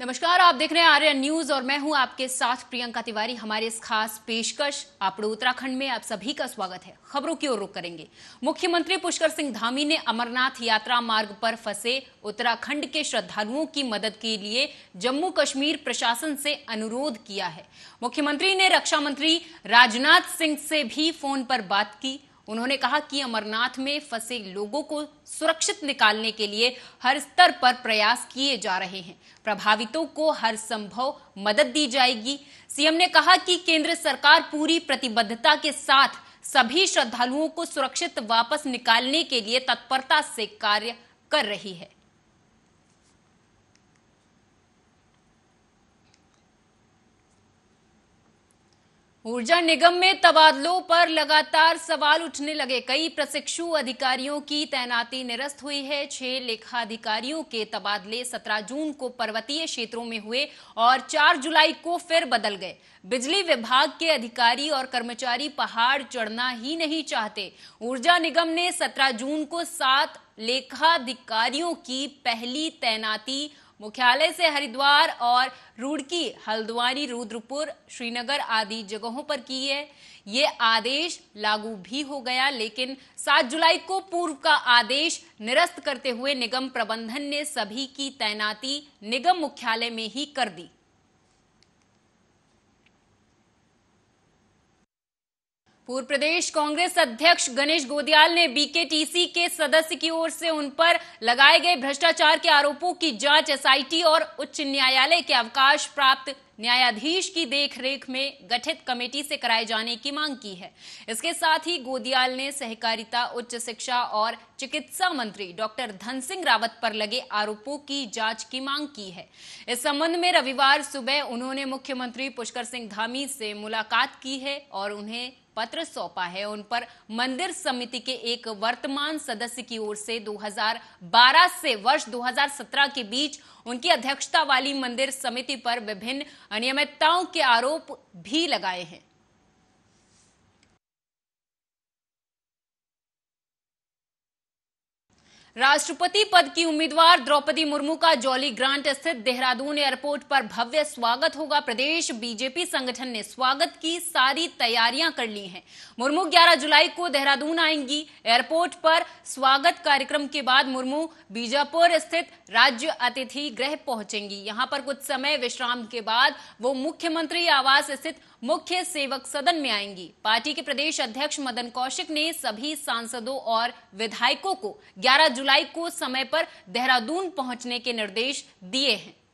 नमस्कार, आप देख रहे हैं आर्या न्यूज़ और मैं हूं आपके साथ प्रियंका तिवारी। हमारे इस खास पेशकश आपड़ो उत्तराखंड में आप सभी का स्वागत है। खबरों की ओर रुख करेंगे। मुख्यमंत्री पुष्कर सिंह धामी ने अमरनाथ यात्रा मार्ग पर फंसे उत्तराखंड के श्रद्धालुओं की मदद के लिए जम्मू कश्मीर प्रशासन से अनुरोध किया है। मुख्यमंत्री ने रक्षा मंत्री राजनाथ सिंह से भी फोन पर बात की। उन्होंने कहा कि अमरनाथ में फंसे लोगों को सुरक्षित निकालने के लिए हर स्तर पर प्रयास किए जा रहे हैं। प्रभावितों को हर संभव मदद दी जाएगी। सीएम ने कहा कि केंद्र सरकार पूरी प्रतिबद्धता के साथ सभी श्रद्धालुओं को सुरक्षित वापस निकालने के लिए तत्परता से कार्य कर रही है। ऊर्जा निगम में तबादलों पर लगातार सवाल उठने लगे। कई प्रशिक्षु अधिकारियों की तैनाती निरस्त हुई है। 6 लेखाधिकारियों के तबादले 17 जून को पर्वतीय क्षेत्रों में हुए और 4 जुलाई को फिर बदल गए। बिजली विभाग के अधिकारी और कर्मचारी पहाड़ चढ़ना ही नहीं चाहते। ऊर्जा निगम ने 17 जून को 7 लेखाधिकारियों की पहली तैनाती मुख्यालय से हरिद्वार और रुड़की, हल्द्वानी, रुद्रपुर, श्रीनगर आदि जगहों पर की है। ये आदेश लागू भी हो गया, लेकिन 7 जुलाई को पूर्व का आदेश निरस्त करते हुए निगम प्रबंधन ने सभी की तैनाती निगम मुख्यालय में ही कर दी। पूर्व प्रदेश कांग्रेस अध्यक्ष गणेश गोदियाल ने बीकेटीसी के सदस्य की ओर से उन पर लगाए गए भ्रष्टाचार के आरोपों की जांच एसआईटी और उच्च न्यायालय के अवकाश प्राप्त न्यायाधीश की देखरेख में गठित कमेटी से कराए जाने की मांग की है। इसके साथ ही गोदियाल ने सहकारिता, उच्च शिक्षा और चिकित्सा मंत्री डॉक्टर धन सिंह रावत पर लगे आरोपों की जांच की मांग की है। इस संबंध में रविवार सुबह उन्होंने मुख्यमंत्री पुष्कर सिंह धामी से मुलाकात की है और उन्हें पत्र सौंपा है। उन पर मंदिर समिति के एक वर्तमान सदस्य की ओर से 2012 से वर्ष 2017 के बीच उनकी अध्यक्षता वाली मंदिर समिति पर विभिन्न अनियमितताओं के आरोप भी लगाए हैं। राष्ट्रपति पद की उम्मीदवार द्रौपदी मुर्मू का जौली ग्रांट स्थित देहरादून एयरपोर्ट पर भव्य स्वागत होगा। प्रदेश बीजेपी संगठन ने स्वागत की सारी तैयारियां कर ली हैं। मुर्मू 11 जुलाई को देहरादून आएंगी। एयरपोर्ट पर स्वागत कार्यक्रम के बाद मुर्मू बीजापुर स्थित राज्य अतिथि गृह पहुंचेंगी। यहां पर कुछ समय विश्राम के बाद वो मुख्यमंत्री आवास स्थित मुख्य सेवक सदन में आएंगी। पार्टी के प्रदेश अध्यक्ष मदन कौशिक ने सभी सांसदों और विधायकों को 11 जुलाई को समय पर देहरादून पहुंचने के निर्देश दिए हैं।